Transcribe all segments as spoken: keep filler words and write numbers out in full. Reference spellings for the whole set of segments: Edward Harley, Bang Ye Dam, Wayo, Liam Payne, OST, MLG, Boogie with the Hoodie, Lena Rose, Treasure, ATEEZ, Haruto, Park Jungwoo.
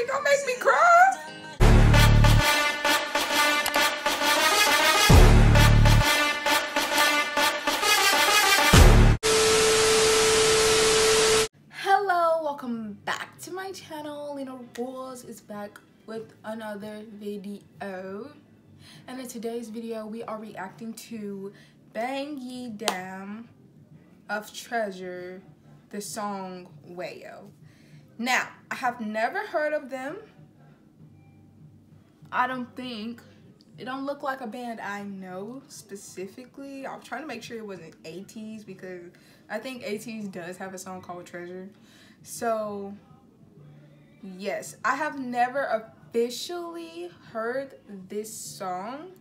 me, don't make me cry. Hello, welcome back to my channel. Lena Rose is back with another video. And in today's video, we are reacting to Bang Ye Dam of Treasure, the song Wayo. Now, I have never heard of them. I don't think, it don't look like a band I know specifically. I was trying to make sure it wasn't ATEEZ because I think ATEEZ does have a song called Treasure. So, yes, I have never officially heard this song.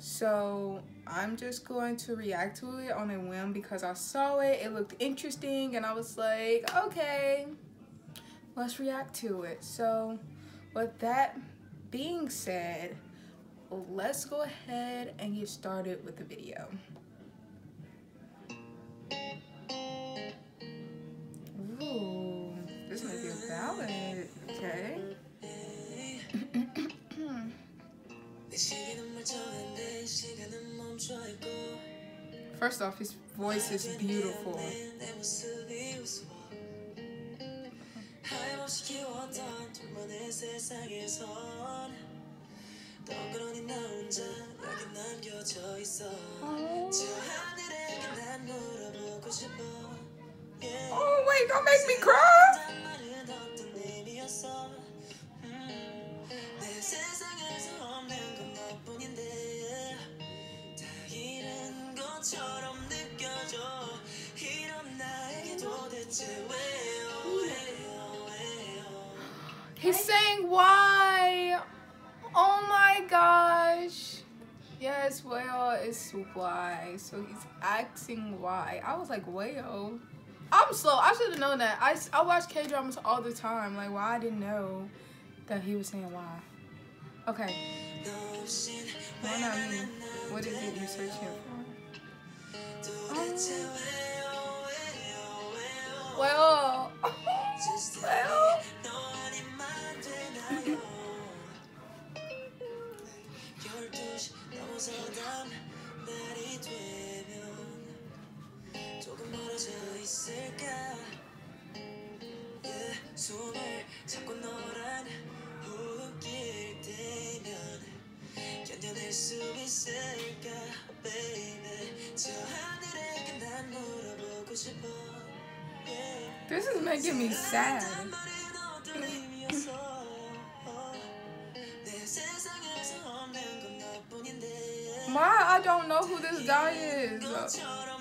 So I'm just going to react to it on a whim because I saw it, it looked interesting, and I was like, okay, let's react to it. So with that being said, let's go ahead and get started with the video. Ooh, this might be a ballad, okay. First off, his voice is beautiful. Oh wait, don't make me cry. He's saying why. Oh my gosh. Yes, Wayo is why. So he's asking why. I was like, Wayo. I'm slow. I should have known that. I, I watch K-dramas all the time. Like, why I didn't know that he was saying why. Okay. Why not me? What is it you're searching for? Oh. Well, well. This is making me sad. Why I don't know who this guy is. Oh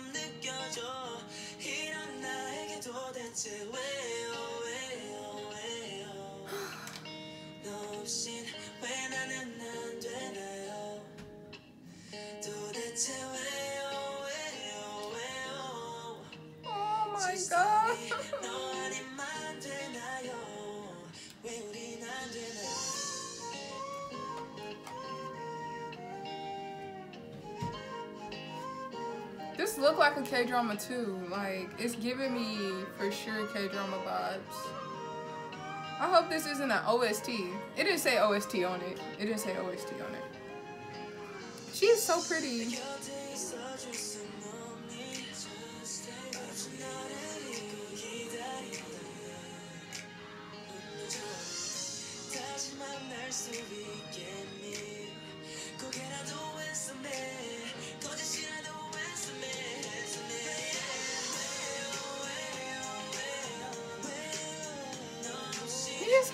my God. This look like a K-drama too. Like, it's giving me for sure K-drama vibes. I hope this isn't an O S T. It didn't say O S T on it. It didn't say O S T on it. She is so pretty.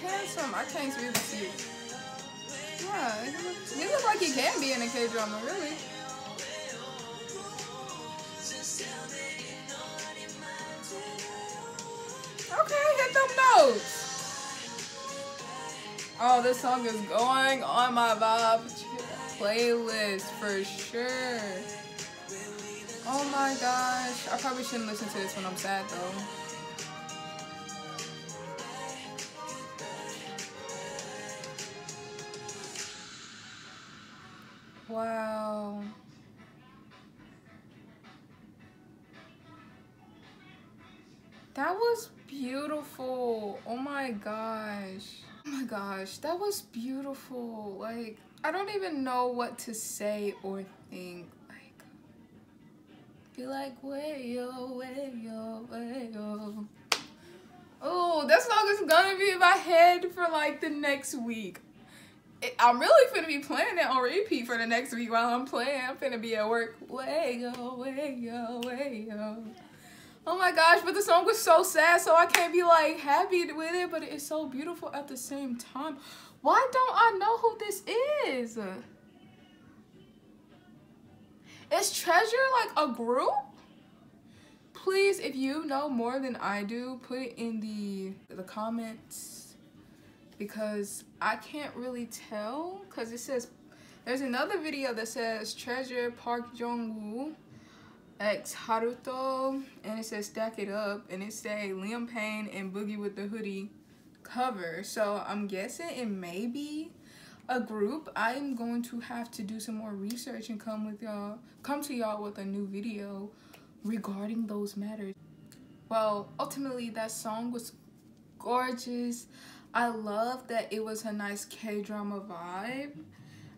Handsome, I can't really see it. Yeah, he looks like he can be in a K-drama, really. Okay, hit them notes. Oh, this song is going on my vibe playlist for sure. Oh my gosh, I probably shouldn't listen to this when I'm sad though. Wow. That was beautiful. Oh my gosh. Oh my gosh, that was beautiful. Like, I don't even know what to say or think. Like, be like, Wayo, Wayo, Wayo. Oh, that song is gonna be in my head for like the next week. I'm really finna be playing it on repeat for the next week while I'm playing. I'm finna be at work. Wayo, Wayo, Wayo. Oh my gosh, but the song was so sad, so I can't be like happy with it, but it's so beautiful at the same time. Why don't I know who this is? Is Treasure like a group? Please, if you know more than I do, put it in the the comments. Because I can't really tell, because it says, there's another video that says Treasure, Park Jungwoo, ex Haruto, and it says Stack It Up, and it say Liam Payne and Boogie with the Hoodie cover. So I'm guessing it may be a group. I'm going to have to do some more research and come with y'all, come to y'all with a new video regarding those matters. Well, ultimately that song was gorgeous. I love that it was a nice K-drama vibe.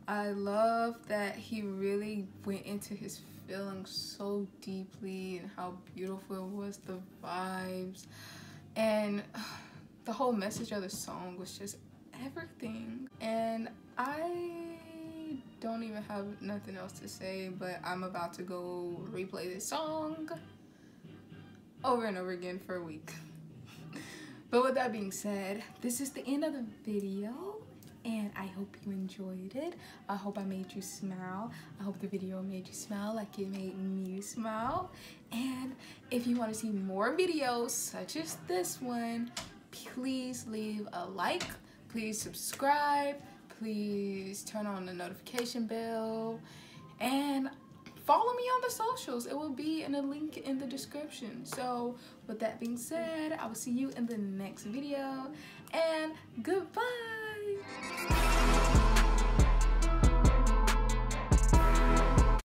I love that he really went into his feelings so deeply and how beautiful it was, the vibes. And the whole message of the song was just everything. And I don't even have nothing else to say, but I'm about to go replay this song over and over again for a week. But with that being said, this is the end of the video, and I hope you enjoyed it. I hope I made you smile. I hope the video made you smile like it made me smile. And if you want to see more videos such as this one, please leave a like, please subscribe, please turn on the notification bell, and follow me on the socials. It will be in a link in the description. So with that being said, I will see you in the next video, and goodbye.